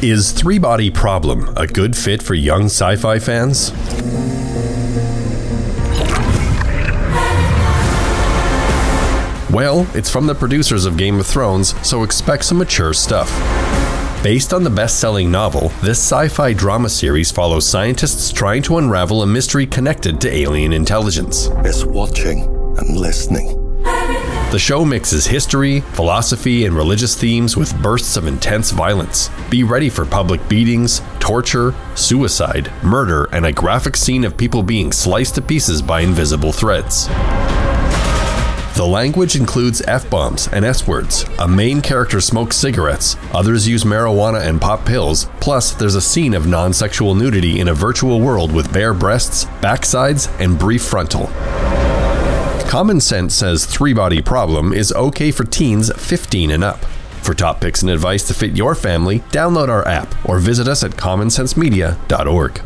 Is 3 Body Problem a good fit for young sci-fi fans? Well, it's from the producers of Game of Thrones, so expect some mature stuff. Based on the best-selling novel, this sci-fi drama series follows scientists trying to unravel a mystery connected to alien intelligence. It's watching and listening. The show mixes history, philosophy, and religious themes with bursts of intense violence. Be ready for public beatings, torture, suicide, murder, and a graphic scene of people being sliced to pieces by invisible threads. The language includes F-bombs and S-words, a main character smokes cigarettes, others use marijuana and pop pills, plus there's a scene of non-sexual nudity in a virtual world with bare breasts, backsides, and brief frontal. Common Sense says 3 Body Problem is okay for teens 15 and up. For top picks and advice to fit your family, download our app or visit us at commonsensemedia.org.